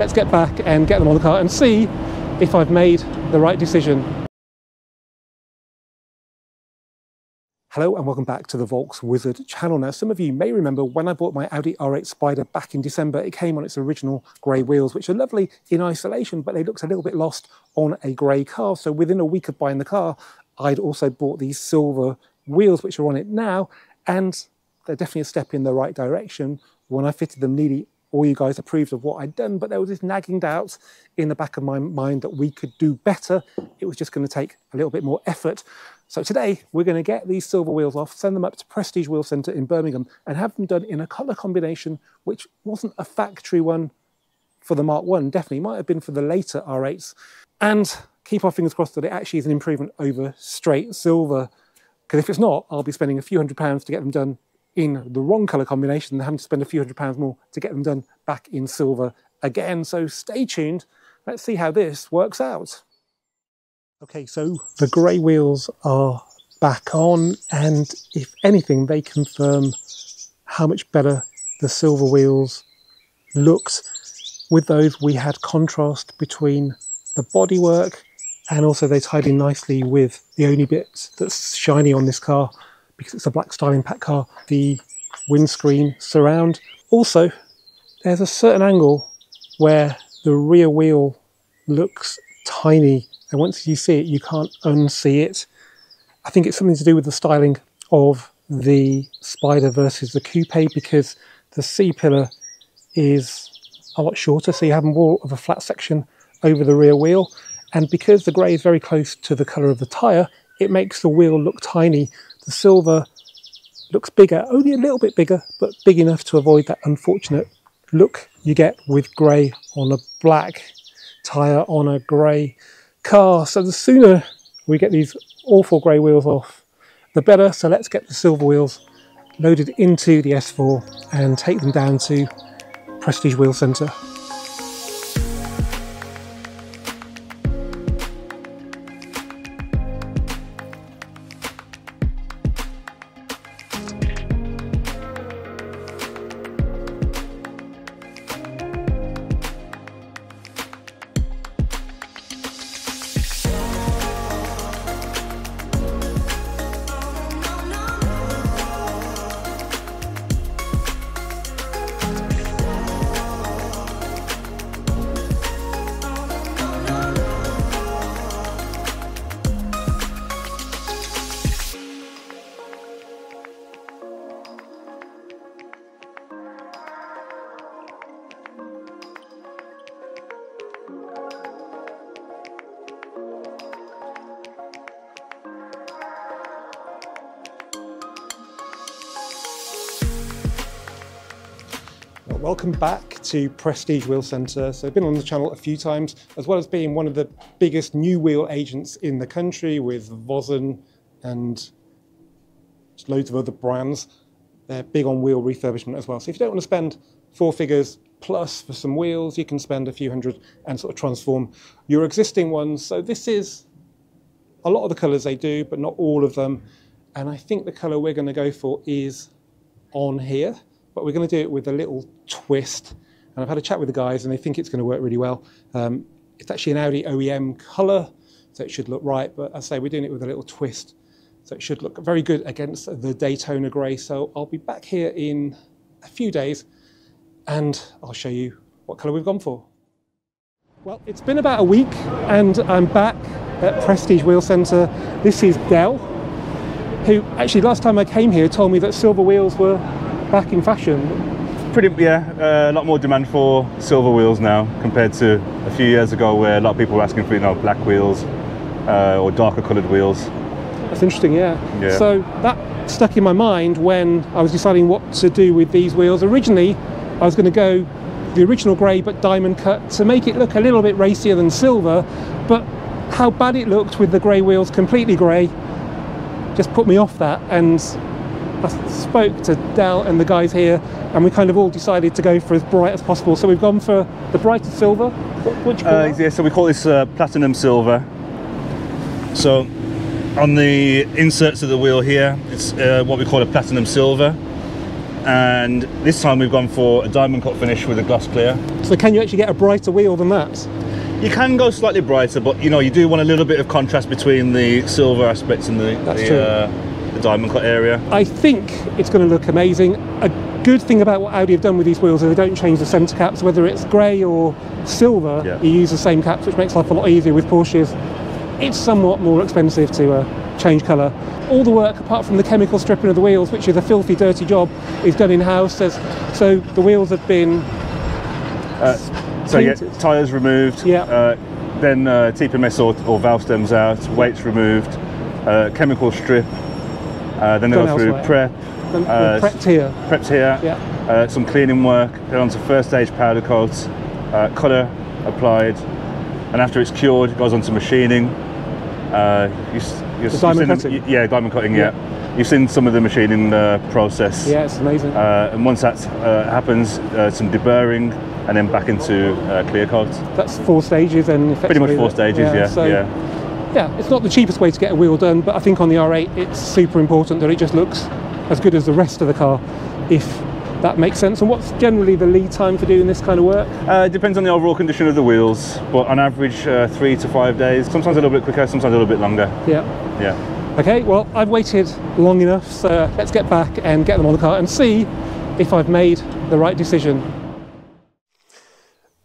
Let's get back and get them on the car and see if I've made the right decision. Hello and welcome back to the Volkswizard channel. Now, some of you may remember when I bought my Audi R8 Spyder back in December, it came on its original grey wheels, which are lovely in isolation, but they looked a little bit lost on a grey car. So within a week of buying the car, I'd also bought these silver wheels, which are on it now, and they're definitely a step in the right direction. When I fitted them, nearly all you guys approved of what I'd done, but there was this nagging doubt in the back of my mind that we could do better. It was just going to take a little bit more effort. So today we're going to get these silver wheels off, send them up to Prestige Wheel Centre in Birmingham and have them done in a colour combination which wasn't a factory one for the Mark 1, definitely might have been for the later R8s, and keep our fingers crossed that it actually is an improvement over straight silver, because if it's not, I'll be spending a few £100s to get them done in the wrong colour combination and having to spend a few £100s more to get them done back in silver again. So stay tuned, let's see how this works out. Okay, so the grey wheels are back on, and if anything they confirm how much better the silver wheels looked. With those we had contrast between the bodywork, and also they tied in nicely with the only bit that's shiny on this car, because it's a black styling pack car, the windscreen surround. Also, there's a certain angle where the rear wheel looks tiny, and once you see it, you can't unsee it. I think it's something to do with the styling of the Spyder versus the Coupe, because the C-pillar is a lot shorter, so you have more of a flat section over the rear wheel, and because the grey is very close to the colour of the tyre, it makes the wheel look tiny. The silver looks bigger, only a little bit bigger, but big enough to avoid that unfortunate look you get with grey on a black tyre on a grey car. So the sooner we get these awful grey wheels off, the better. So let's get the silver wheels loaded into the S4 and take them down to Prestige Wheel Centre. Welcome back to Prestige Wheel Centre. So I've been on the channel a few times, as well as being one of the biggest new wheel agents in the country with Vossen and just loads of other brands. They're big on wheel refurbishment as well. So if you don't want to spend four figures plus for some wheels, you can spend a few hundred and sort of transform your existing ones. So this is a lot of the colours they do, but not all of them. And I think the colour we're going to go for is on here. But we're going to do it with a little twist, and I've had a chat with the guys and they think it's going to work really well. It's actually an Audi OEM colour, so it should look right, but as I say, we're doing it with a little twist, so it should look very good against the Daytona grey. So I'll be back here in a few days and I'll show you what colour we've gone for. Well, it's been about a week and I'm back at Prestige Wheel Centre. This is Dell, who actually last time I came here told me that silver wheels were back in fashion. Yeah, a lot more demand for silver wheels now compared to a few years ago, where a lot of people were asking for, you know, black wheels or darker coloured wheels. That's interesting, yeah. So that stuck in my mind when I was deciding what to do with these wheels. Originally, I was going to go the original grey but diamond cut to make it look a little bit racier than silver, but how bad it looked with the grey wheels completely grey just put me off that, and I spoke to Dal and the guys here and we kind of all decided to go for as bright as possible. So we've gone for the brightest silver. What do you call that? Yeah, so we call this platinum silver. So on the inserts of the wheel here, it's what we call a platinum silver. and this time we've gone for a diamond cut finish with a gloss clear. So can you actually get a brighter wheel than that? You can go slightly brighter, but you know, you do want a little bit of contrast between the silver aspects and the diamond cut area. I think it's going to look amazing. A good thing about what Audi have done with these wheels is they don't change the centre caps, whether it's grey or silver. Yeah. You use the same caps, which makes life a lot easier. With Porsches, it's somewhat more expensive to change colour. All the work, apart from the chemical stripping of the wheels, which is a filthy, dirty job, is done in-house. So the wheels have been painted. Yeah, tyres removed, yeah. Then TPMS or valve stems out, weights removed, chemical strip, then they go through prep. Prepped here, yeah. Some cleaning work, then onto first stage powder coats, colour applied, and after it's cured, it goes onto machining. Diamond cutting, yeah. You've seen some of the machining process. Yeah, it's amazing. And once that happens, some deburring, and then back into clear coat. That's four stages, and pretty much four stages, yeah. So, yeah, it's not the cheapest way to get a wheel done, but I think on the R8, it's super important that it just looks as good as the rest of the car, if that makes sense. And what's generally the lead time for doing this kind of work? It depends on the overall condition of the wheels, but on average 3 to 5 days, sometimes a little bit quicker, sometimes a little bit longer. Yeah. Yeah. Okay, well, I've waited long enough, so let's get back and get them on the car and see if I've made the right decision.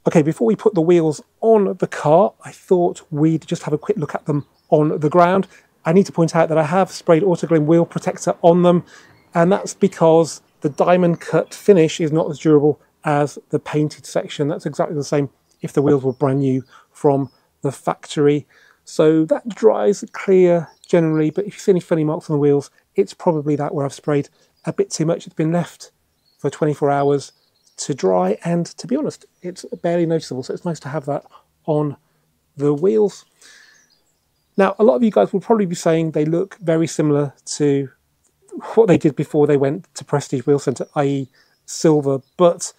Okay, before we put the wheels on the car, I thought we'd just have a quick look at them on the ground. I need to point out that I have sprayed Autoglym wheel protector on them, and that's because the diamond cut finish is not as durable as the painted section. That's exactly the same if the wheels were brand new from the factory. So that dries clear generally, but if you see any funny marks on the wheels, it's probably that where I've sprayed a bit too much. It's been left for 24 hours to dry, and to be honest, it's barely noticeable, so it's nice to have that on the wheels. Now, a lot of you guys will probably be saying they look very similar to what they did before they went to Prestige Wheel Centre, i.e. silver, but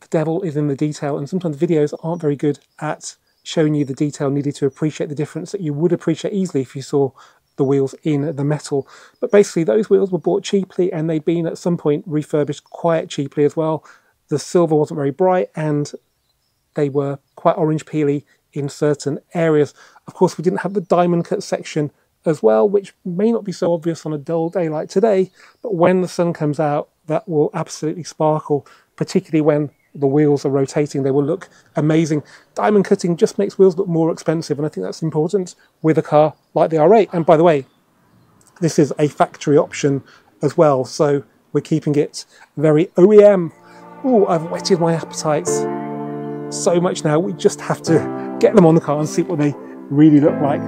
the devil is in the detail, and sometimes videos aren't very good at showing you the detail needed to appreciate the difference that you would appreciate easily if you saw the wheels in the metal. But basically, those wheels were bought cheaply, and they'd been at some point refurbished quite cheaply as well. The silver wasn't very bright, and they were quite orange peely in certain areas. Of course, we didn't have the diamond cut section as well, which may not be so obvious on a dull day like today, but when the sun comes out, that will absolutely sparkle, particularly when the wheels are rotating. They will look amazing. Diamond cutting just makes wheels look more expensive, and I think that's important with a car like the R8. And by the way, this is a factory option as well, so we're keeping it very OEM. Oh, I've whetted my appetites so much now. We just have to get them on the car and see what they really look like.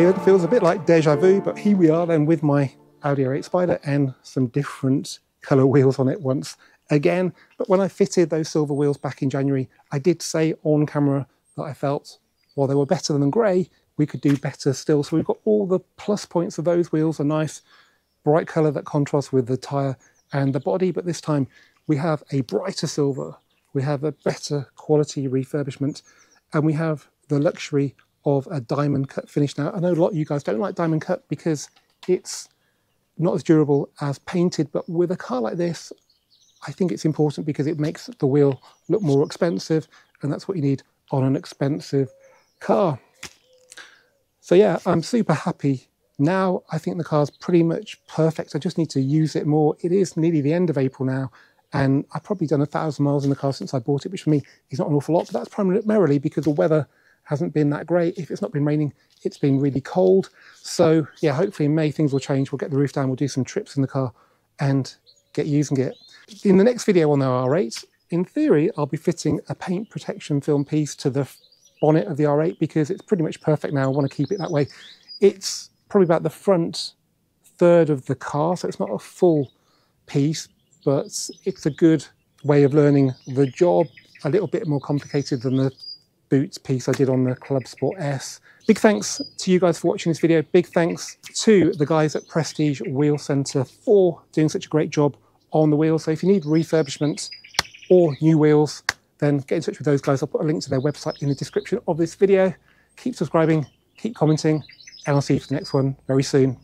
It feels a bit like deja vu, but here we are then with my Audi R8 Spyder and some different colour wheels on it once again. But when I fitted those silver wheels back in January, I did say on camera that I felt while they were better than grey, we could do better still. So we've got all the plus points of those wheels, a nice bright colour that contrasts with the tyre and the body. But this time we have a brighter silver, we have a better quality refurbishment, and we have the luxury of a diamond cut finish. Now, I know a lot of you guys don't like diamond cut because it's not as durable as painted, but with a car like this, I think it's important because it makes the wheel look more expensive, and that's what you need on an expensive car. So yeah, I'm super happy Now I think the car's pretty much perfect. I just need to use it more. It is nearly the end of April now, and I've probably done 1,000 miles in the car since I bought it, which for me is not an awful lot, but that's primarily because the weather hasn't been that great. If it's not been raining, it's been really cold. So yeah, hopefully in May things will change. We'll get the roof down, we'll do some trips in the car and get using it. In the next video on the R8, in theory, I'll be fitting a paint protection film piece to the bonnet of the R8 because it's pretty much perfect now. I want to keep it that way. It's probably about the front third of the car, so it's not a full piece, but it's a good way of learning the job. A little bit more complicated than the boots piece I did on the Club Sport S. Big thanks to you guys for watching this video. Big thanks to the guys at Prestige Wheel Centre for doing such a great job on the wheels. So if you need refurbishment or new wheels, then get in touch with those guys. I'll put a link to their website in the description of this video. Keep subscribing, keep commenting, and I'll see you for the next one very soon.